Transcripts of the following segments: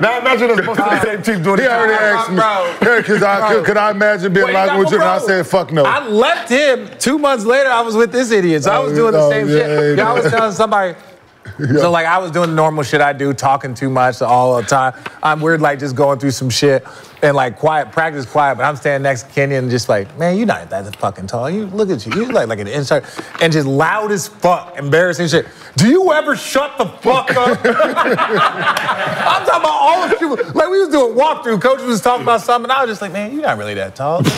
Now imagine us both on the same team doing it. He already asked me, could I imagine being locked with you? And I said, fuck no. I left him. 2 months later, I was with this idiot. So I was doing the same shit. I was telling somebody. Yeah. So, like, I was doing the normal shit I do, talking too much all the time. We're, like, just going through some shit and, like, quiet, but I'm standing next to Kenyon just like, man, you're not that fucking tall. You look at you. You look like an insert. And just loud as fuck, embarrassing shit. Do you ever shut the fuck up? I'm talking about all the people. Like, we was doing walkthrough. Coach was talking about something. And I was just like, man, you're not really that tall. And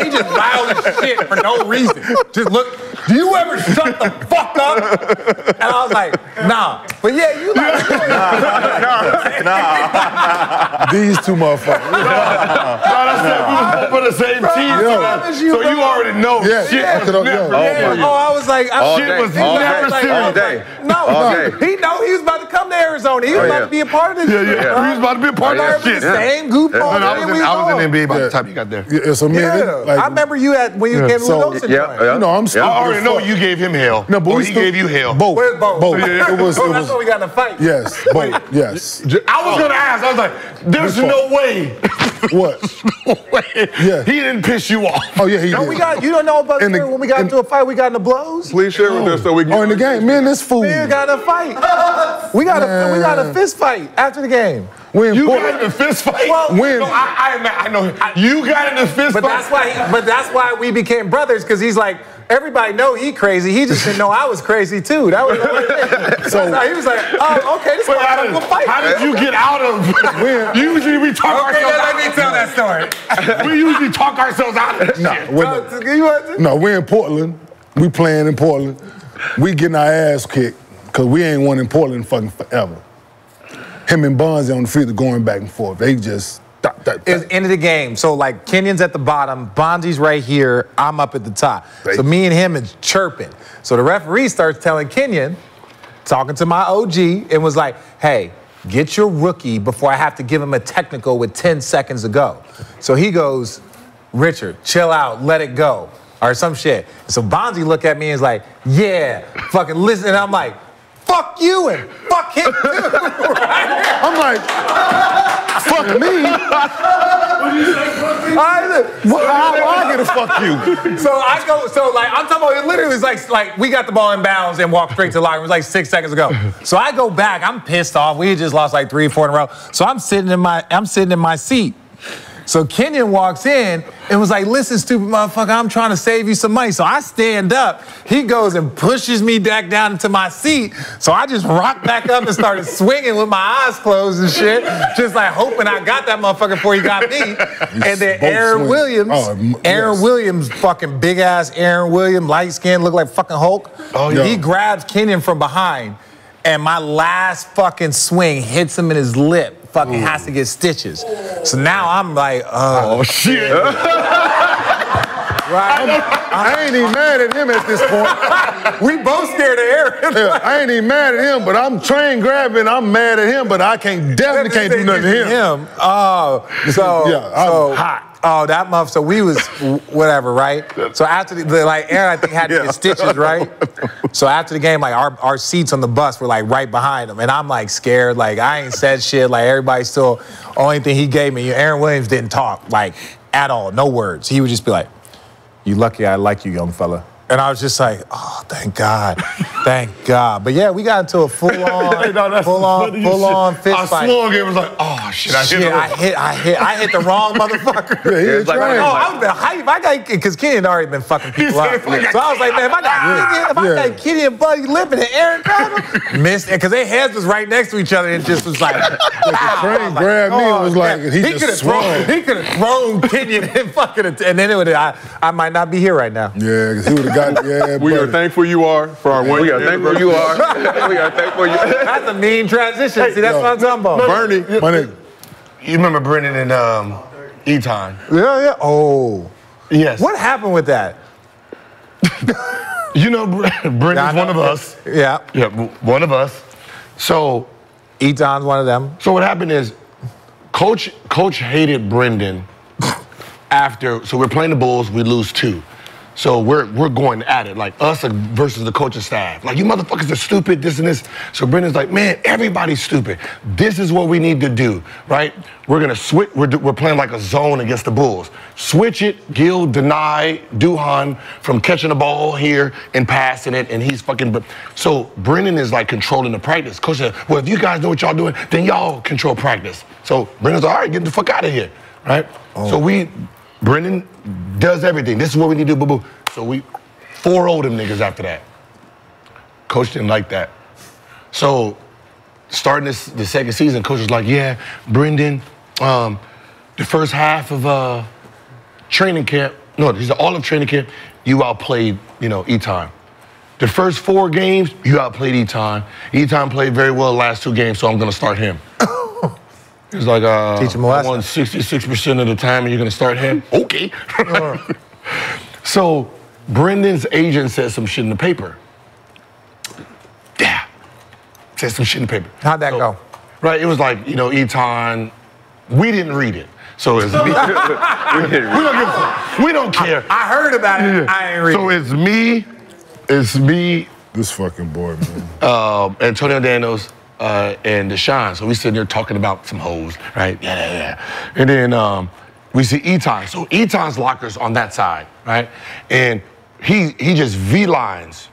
he just loud as shit for no reason. Just look. Do you ever shut the fuck up? And I was like, nah. But yeah, you like, nah. These two motherfuckers. We were for the same team. So you already know shit was never serious. Oh, I was like, shit was never serious. No, he know he was about to come to Arizona. He was about to be a part of this shit. Yeah. He was about to be a part of that shit. Same goofball. I was in the NBA by the time you got there. It's amazing. I remember you when you came to Wilson. You know, I'm stupid. I know you gave him hell. No, but he gave you hell. Both. Where's both? Both. That's why we got in a fight. Yes. Both. Yes. I was gonna ask. I was like, there's no way. What? No way. Yeah. He didn't piss you off. Oh yeah, he did. We got. You don't know about when we got into a fight. We got in the blows. Please share with us so we can. Oh, in the game, man, this fool. We got in a fight. We got a fist fight after the game. You got in a fist fight. Well, when? No, I know. You got in a fist fight. But that's why we became brothers, because he's like. Everybody know he crazy. He just didn't know I was crazy too. That was the he was like, oh, okay, this is why I'm gonna fight. How did you get out of? Usually we talk ourselves out. Okay, let me tell that story. We usually talk ourselves out of shit. No, we're in Portland. We playing in Portland. We getting our ass kicked because we ain't won in Portland fucking forever. Him and Bonzi on the field going back and forth. They just. It's end of the game. So, like, Kenyon's at the bottom, Bonzi's right here, I'm up at the top. So me and him is chirping. So the referee starts telling Kenyon, talking to my OG, and was like, hey, get your rookie before I have to give him a technical with 10 seconds to go. So he goes, Richard, chill out, let it go, or some shit. So Bonzi looked at me and was like, yeah, fucking listen. And I'm like, fuck you and fuck him too. Right? I'm like... Fuck me. How I get to fuck you? So I go, so like, I'm talking about, it literally is like we got the ball in bounds and walked straight to the locker room. It was like 6 seconds ago. So I go back, I'm pissed off. We had just lost like 3 or 4 in a row. So I'm sitting in my seat. So Kenyon walks in and was like, listen, stupid motherfucker, I'm trying to save you some money. So I stand up. He goes and pushes me back down into my seat. So I just rocked back up and started swinging with my eyes closed and shit, just like hoping I got that motherfucker before he got me. And then Aaron Williams, fucking big-ass Aaron Williams, light-skinned, looked like fucking Hulk. Oh, yeah. He grabs Kenyon from behind, and my last fucking swing hits him in his lip. Fucking has to get stitches. So now I'm like, oh shit. Right? I ain't even mad at him at this point. We both scared of Aaron. Yeah, I ain't even mad at him, but I'm train grabbing. I'm mad at him, but I definitely can't do nothing to him. I'm hot. Oh, that month. So we was whatever, right? So after the like Aaron, I think had to get stitches, right? So after the game, like our seats on the bus were like right behind him, and I'm like scared, like I ain't said shit, like everybody's still. Only thing he gave me, Aaron Williams didn't talk like at all, no words. He would just be like, "You lucky, I like you, young fella." And I was just like, oh, thank God. Thank God. But yeah, we got into a full-on, full-on fist fight. I swung it was like, oh, shit, I hit the wrong motherfucker. Yeah, like, oh, I was hype. I got, because Kenyon had already been fucking people up. So I was like, man, if I got Kenyon and Buddy Lippin and Aaron Donald, missed it, because their heads was right next to each other and just was like, wow. The train grabbed me and was like, he just swung. He could have thrown Kenyon and fucking, and then it would I might not be here right now. Yeah, because he would have we are thankful you are for our win. We are thankful you are. We are thankful you are. That's a mean transition. Hey, see, that's what I'm talking about. Bernie. My nigga. You remember Brendan and Etan? Yeah. Oh. Yes. What happened with that? You know, Brendan's one of us. Yeah. Yeah, one of us. So. Etan's one of them. So what happened is, Coach hated Brendan after, so we're playing the Bulls, we lose 2. So we're going at it, like us versus the coaching staff. Like, you motherfuckers are stupid, this and this. So Brendan's like, man, everybody's stupid. This is what we need to do, right? We're gonna switch, we're playing like a zone against the Bulls. Switch it, Gil, deny Duhan from catching the ball here and passing it, and he's fucking, but so Brendan is like controlling the practice. Coach said, well, if you guys know what y'all doing, then y'all control practice. So Brendan's like, all right, get the fuck out of here, right? Oh. So Brendan does everything. This is what we need to do, boo-boo. So we 4-0'd them niggas after that. Coach didn't like that. So starting the second season, coach was like, yeah, Brendan, the first half of training camp, no, he's all of training camp, you outplayed, you know, Etan. The first 4 games, you outplayed Etan. Etan played very well the last 2 games, so I'm going to start him. He's like, teach him a lesson. I won 66% of the time, and you're going to start him? Okay. So Brendan's agent said some shit in the paper. Yeah. Said some shit in the paper. How'd that go? Right, it was like, you know, Etan, we didn't read it. So it's me. We don't care. I heard about it, yeah. I ain't read it. So it's me. This fucking board, man. Antonio Daniels. And Deshaun. So we sitting there talking about some hoes, right? Yeah. And then we see Etan. So Etan's locker's on that side, right? And he just V-lines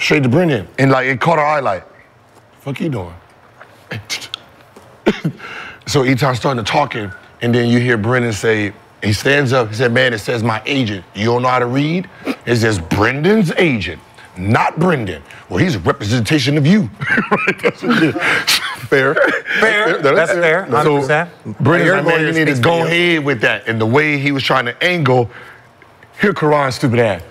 straight to Brendan. And like it caught our eye like, fuck you doing? So Etan's starting to talking, and then you hear Brendan say, he stands up, he said, man, it says my agent. You don't know how to read? It says Brendan's agent. Not Brendan. Well, he's a representation of you. Right? That's what it is. Fair. Fair. That's fair. 100%. So Brendan, man, you need to go ahead with that. And the way he was trying to angle, here Karan's stupid ass.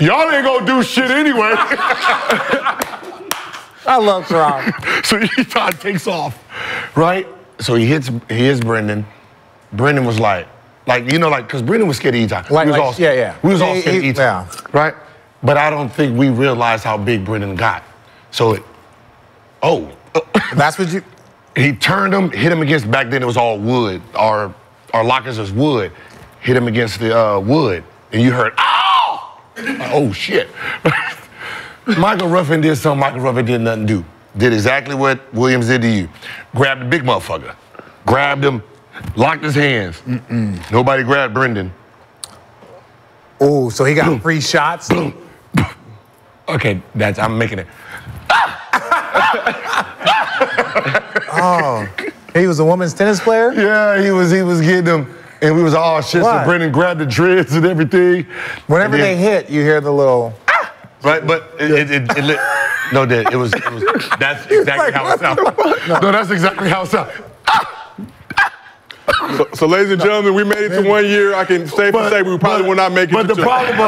Y'all ain't gonna do shit anyway. I love Karan. So Etan takes off, right? So he hits Brendan. Brendan was like, you know, like, because Brendan was scared of Etan. We was all scared of Etan, right? But I don't think we realized how big Brendan got. So that's what you... He turned him, hit him against, back then it was all wood. Our lockers was wood. Hit him against the wood. And you heard, ow! Oh, shit. Michael Ruffin did something Michael Ruffin did nothing do. Did exactly what Williams did to you. Grabbed the big motherfucker. Grabbed him, locked his hands. Nobody grabbed Brendan. Oh, so he got free shots? Boom. Okay, I'm making it. Oh, he was a women's tennis player? Yeah, he was getting them, and we was all shit. So Brendan grabbed the dreads and everything. Whenever and then, they hit, you hear the little. Right, but it was that's exactly how it sounded. No, that's exactly how it sounded. So, ladies and gentlemen, we made it to 1 year. I can safely say we probably will not make it. But the problem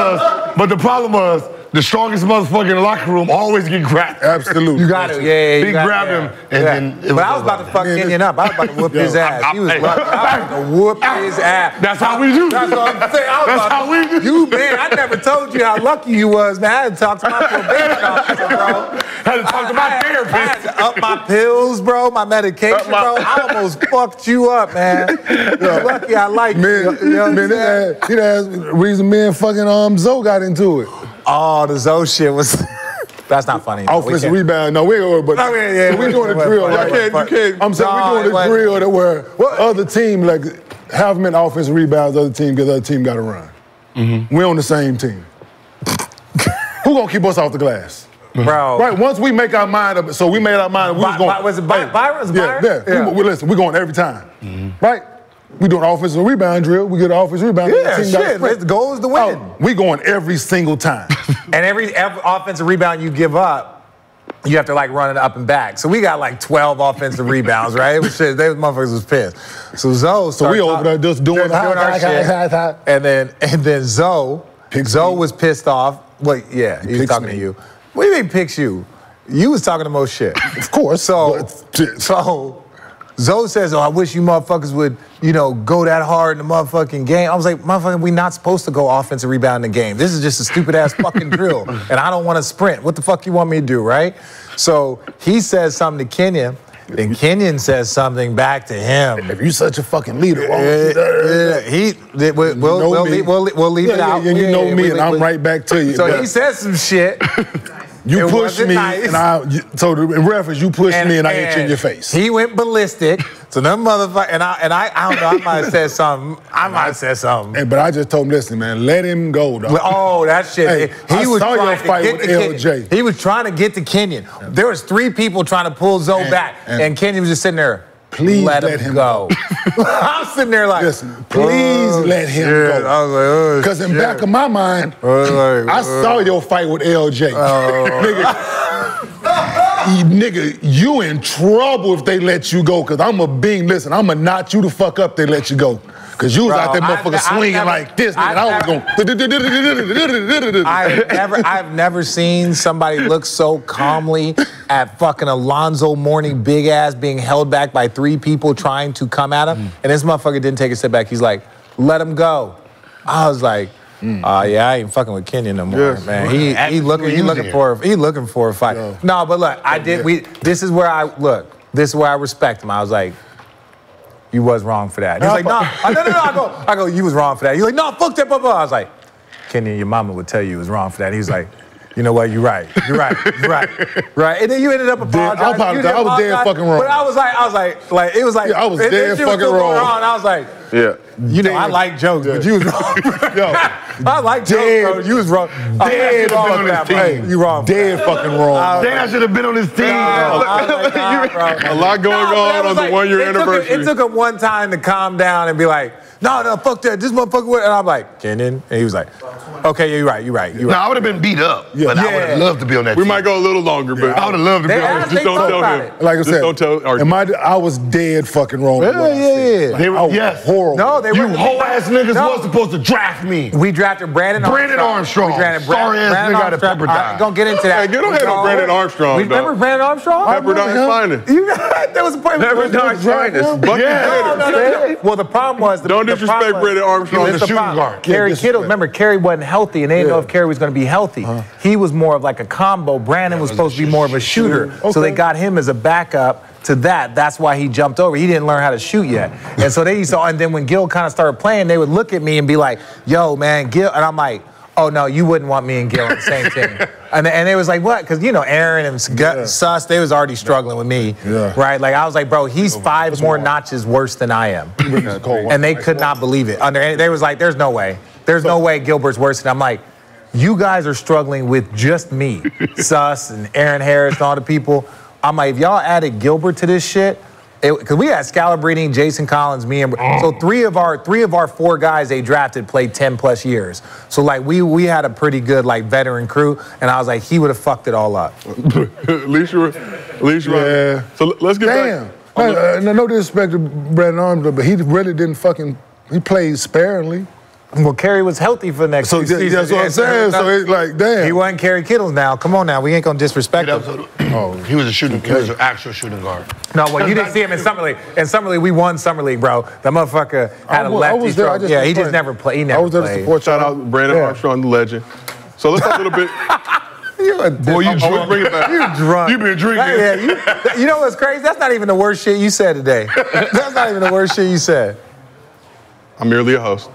was, the strongest motherfucker in the locker room always get grabbed. Absolutely. You got it. Yeah. He grabbed him, and then. But I was about to fuck Kenyon up. I was about to whoop his ass. He was about to whoop his ass. That's how we do. That's what I'm saying. You man, I never told you how lucky you was, man. I had to talk to my probation officer, bro. Had to talk to my therapist. I had to up my pills, bro. My medication, bro. I almost fucked you up, man. You're lucky I like you. Man, that's the reason me and fucking Zoe got into it. Oh, the Zoe shit was. That's not funny. Offensive rebound. No, we ain't over. But we're doing a drill. You can't. I'm saying we're doing a drill that where other team, like, have them in offensive rebounds, other team, because other team got to run. We're on the same team. Who going to keep us off the glass? Bro. Right, once we make our mind up, so we made our mind up, we was going. Was it Byron? Yeah. Listen, we're going every time. Right? We do an offensive rebound drill. We get an offensive rebound. Yeah, shit. The goal is to win. Oh, we going every single time. And every offensive rebound you give up, you have to like run it up and back. So we got like 12 offensive rebounds, right? It was shit. They motherfuckers was pissed. So Zoe, we over there just doing our shit. And then Zoe was pissed off. Wait, yeah, he was talking to you. What do you mean picks you? You was talking the most shit. Of course. So. Zoe says, oh, I wish you motherfuckers would, you know, go that hard in the motherfucking game. I was like, motherfucking, we not supposed to go offensive rebound in the game. This is just a stupid-ass fucking drill, and I don't want to sprint. What the fuck you want me to do, right? So he says something to Kenyon, Then Kenyon says something back to him. If you're such a fucking leader, why don't you? We'll leave it out. You know me, and I'm right back to you. So he said some shit. You pushed me, and you pushed me, and I hit you in your face. He went ballistic. So them motherfucker, and I don't know, I might have said something. I might have said something. Hey, but I just told him, listen, man, let him go, dog. Oh, that shit. Hey, he was saw your fight with LJ. He was trying to get to Kenyon. Yeah. There was three people trying to pull Zoe back, and Kenyon was just sitting there. Please let him go. I'm sitting there like, listen, please let him go. Because in back of my mind, I saw your fight with LJ. Nigga, you in trouble if they let you go. Because I'm a beam. Listen, I'm going to knot you the fuck up if they let you go. Because you was out there motherfucker swinging like this. And I was going. I've never seen somebody look so calmly at fucking Alonzo Mourning, big ass, being held back by three people trying to come at him. And this motherfucker didn't take a step back. He's like, let him go. I was like, yeah, I ain't fucking with Kenyon no more, man. He looking for a fight. Yeah. No, but look, this is where I respect him. I was like, you was wrong for that. He's like, no. I go, you was wrong for that. He's like, no, fuck that, blah, blah. I was like, Kenyon, your mama would tell you was wrong for that. He's like, you know what? You're right. And then you ended up apologizing. I was dead fucking wrong. But I was dead fucking wrong. I was like, yeah. You know, I like jokes, but you was wrong. Yo, I like jokes, bro. You was wrong. Dead fucking wrong. Hey, you wrong. Dead fucking wrong. Damn, I should have been on this team. A lot going on the 1-year anniversary. It took him one time to calm down and be like, no, fuck that. This motherfucker went. And I'm like, Kenyon. And he was like, okay, yeah, you're right. No, I would have been beat up, but I would have loved to be on that team. We might go a little longer, but I would have loved to be on that team. Just don't tell him. Like I said, just don't tell I was dead fucking wrong. Yes. Horrible. No, they were. You whole ass niggas was supposed to draft me. We drafted Brandon Armstrong. Sorry ass nigga out of Pepperdine. Don't get into that. Hey, get ahead on Brandon Armstrong. Remember Brandon Armstrong? Pepperdine's finest. There was a point. Pepperdine's finest. Yeah. Well, the problem was disrespect Brandon Armstrong as a shooting guard. Kerry Kittles, remember, Kerry wasn't healthy, and they didn't know if Kerry was going to be healthy. He was more of like a combo. Brandon was supposed to be more of a shooter, so they got him as a backup to that. That's why he jumped over. He didn't learn how to shoot yet. And so they used to, and then when Gil kind of started playing, they would look at me and be like, yo, man, Gil. And I'm like, oh, no, you wouldn't want me and Gil on the same team. And they was like, what? Because, you know, Aaron and Sus, they was already struggling with me, right? Like, I was like, bro, he's five more notches worse than I am. And they could not believe it. They was like, there's no way. There's no way Gilbert's worse than I'm like, you guys are struggling with just me, Sus and Aaron Harris and all the people. I'm like, if y'all added Gilbert to this shit, because we had Scalabrini, Jason Collins, me, and so three of our four guys they drafted played 10+ years. So like we had a pretty good like veteran crew, and I was like, he would have fucked it all up. at least you were. Yeah. So let's get back. Damn. No disrespect to Brandon Armstrong, but he really didn't fucking. He played sparingly. Well, Kerry was healthy for the next season. That's what I'm saying. So it's like, damn. He wasn't Kerry Kittles now. Come on now. We ain't going to disrespect him. He was a shooting guard. He was an actual shooting guard. No, well, you didn't see him in Summer League. In Summer League, we won Summer League, bro. That motherfucker had a lefty stroke. Yeah, he just never played. He never played. I was there to support. Shout out Brandon Armstrong, the legend. So let's talk a little bit. Boy, you drunk. You drunk. You been drinking. You know what's crazy? That's not even the worst shit you said today. I'm merely a host.